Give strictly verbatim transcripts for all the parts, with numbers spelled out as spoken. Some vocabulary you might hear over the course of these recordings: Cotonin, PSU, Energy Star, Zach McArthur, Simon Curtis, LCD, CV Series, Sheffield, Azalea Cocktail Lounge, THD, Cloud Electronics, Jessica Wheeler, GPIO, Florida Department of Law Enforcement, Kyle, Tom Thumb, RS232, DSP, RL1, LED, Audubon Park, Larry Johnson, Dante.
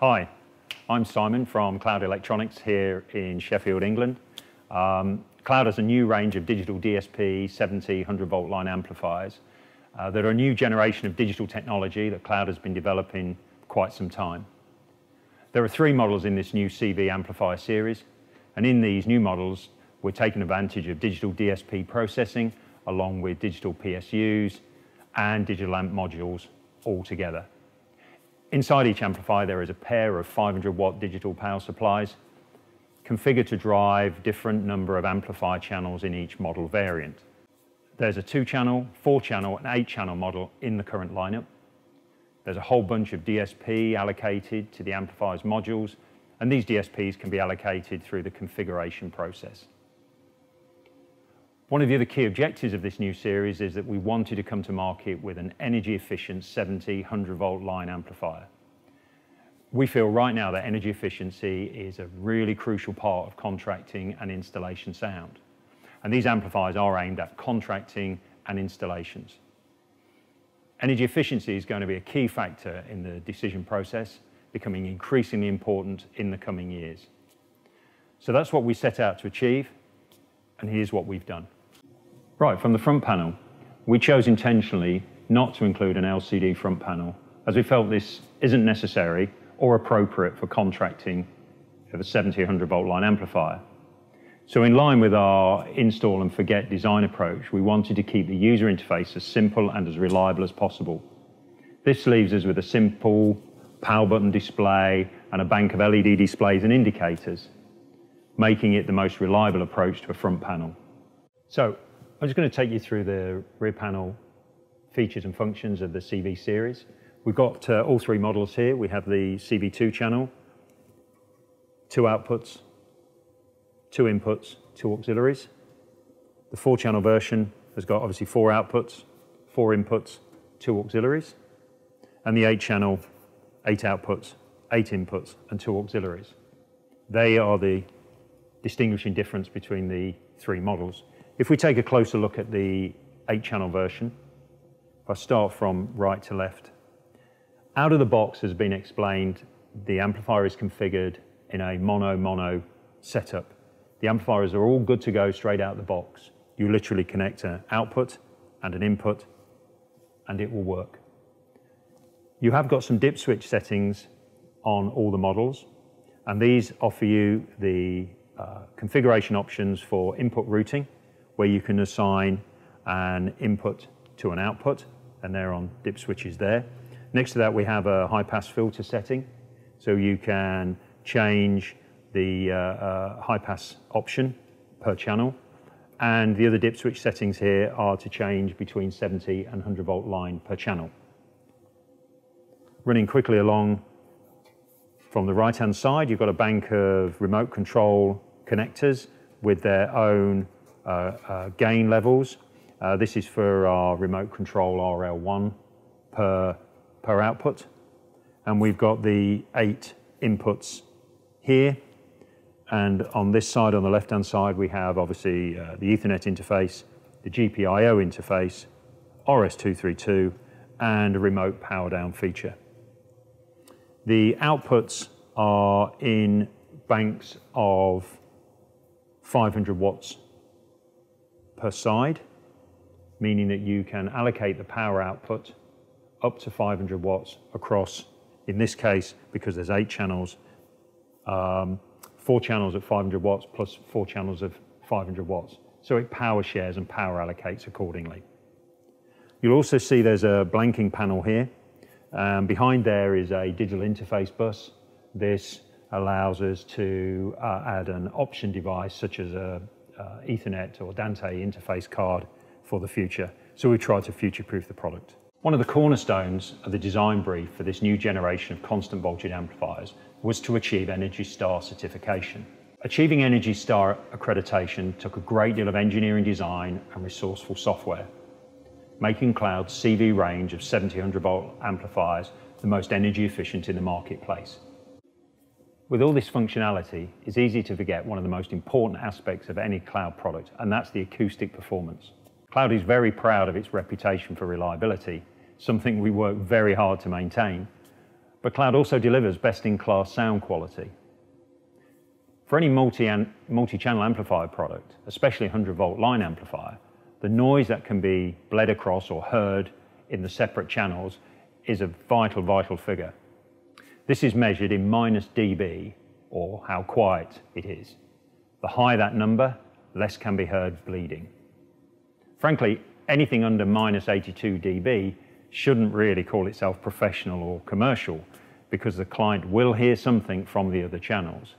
Hi, I'm Simon from Cloud Electronics here in Sheffield, England. Um, Cloud has a new range of digital D S P seventy, one hundred volt line amplifiers uh, that are a new generation of digital technology that Cloud has been developing quite some time. There are three models in this new C V amplifier series, and in these new models we're taking advantage of digital D S P processing along with digital P S Us and digital amp modules all together. Inside each amplifier there is a pair of five hundred watt digital power supplies configured to drive different number of amplifier channels in each model variant. There's a two channel, four channel and eight channel model in the current lineup. There's a whole bunch of D S P allocated to the amplifier's modules, and these D S Ps can be allocated through the configuration process. One of the other key objectives of this new series is that we wanted to come to market with an energy efficient seventy, one hundred volt line amplifier. We feel right now that energy efficiency is a really crucial part of contracting and installation sound. And these amplifiers are aimed at contracting and installations. Energy efficiency is going to be a key factor in the decision process, becoming increasingly important in the coming years. So that's what we set out to achieve, and here's what we've done. Right, from the front panel, we chose intentionally not to include an L C D front panel as we felt this isn't necessary or appropriate for contracting of a seventy, one hundred volt line amplifier. So in line with our install and forget design approach, we wanted to keep the user interface as simple and as reliable as possible. This leaves us with a simple power button display and a bank of L E D displays and indicators, making it the most reliable approach to a front panel. So I'm just going to take you through the rear panel features and functions of the C V series. We've got uh, all three models here. We have the C V two channel, two outputs, two inputs, two auxiliaries. The four channel version has got obviously four outputs, four inputs, two auxiliaries. And the eight channel, eight outputs, eight inputs and two auxiliaries. They are the distinguishing difference between the three models. If we take a closer look at the eight channel version, if I start from right to left, out of the box has been explained the amplifier is configured in a mono-mono setup. The amplifiers are all good to go straight out the box. You literally connect an output and an input and it will work. You have got some dip switch settings on all the models, and these offer you the Uh, configuration options for input routing, where you can assign an input to an output, and they're on dip switches there. Next to that we have a high pass filter setting, so you can change the uh, uh, high pass option per channel, and the other dip switch settings here are to change between seventy and one hundred volt line per channel. Running quickly along from the right hand side, you've got a bank of remote control connectors with their own uh, uh, gain levels. Uh, this is for our remote control R L one per, per output. And we've got the eight inputs here. And on this side, on the left-hand side, we have obviously uh, the Ethernet interface, the G P I O interface, R S two thirty-two, and a remote power down feature. The outputs are in banks of five hundred watts per side, meaning that you can allocate the power output up to five hundred watts across, in this case, because there's eight channels, um, four channels at five hundred watts plus four channels of five hundred watts. So it power shares and power allocates accordingly. You'll also see there's a blanking panel here. Um, behind there is a digital interface bus. This allows us to uh, add an option device such as a uh, Ethernet or Dante interface card for the future. So we try to future-proof the product. One of the cornerstones of the design brief for this new generation of constant voltage amplifiers was to achieve Energy Star certification. Achieving Energy Star accreditation took a great deal of engineering design and resourceful software, making Cloud's C V range of seventy, one hundred volt amplifiers the most energy efficient in the marketplace. With all this functionality, it's easy to forget one of the most important aspects of any Cloud product, and that's the acoustic performance. Cloud is very proud of its reputation for reliability, something we work very hard to maintain. but Cloud also delivers best-in-class sound quality. For any multi-channel amplifier product, especially a one hundred volt line amplifier, the noise that can be bled across or heard in the separate channels is a vital, vital figure. This is measured in minus d B, or how quiet it is. The higher that number, less can be heard bleeding. Frankly, anything under minus eighty-two d B shouldn't really call itself professional or commercial, because the client will hear something from the other channels.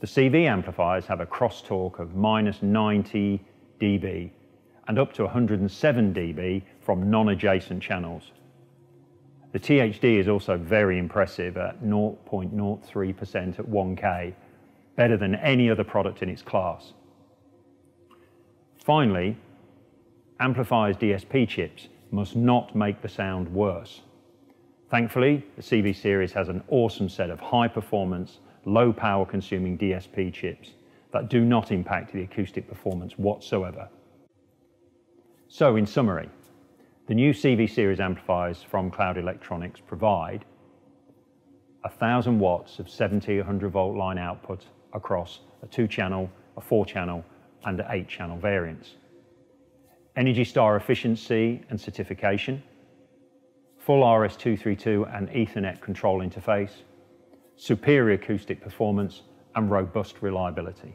The C V amplifiers have a crosstalk of minus ninety d B and up to one hundred seven d B from non-adjacent channels. The T H D is also very impressive at zero point zero three percent at one K, better than any other product in its class. Finally, amplifiers' D S P chips must not make the sound worse. Thankfully, the C V series has an awesome set of high-performance, low-power-consuming D S P chips that do not impact the acoustic performance whatsoever. So, in summary, the new C V series amplifiers from Cloud Electronics provide one thousand watts of seventy, one hundred volt line output across a two-channel, a four-channel and an eight-channel variants. Energy Star efficiency and certification, full R S two thirty-two and Ethernet control interface, superior acoustic performance and robust reliability.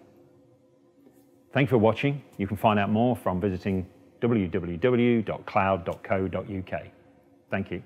Thank you for watching. You can find out more from visiting w w w dot cloud dot co dot u k. Thank you.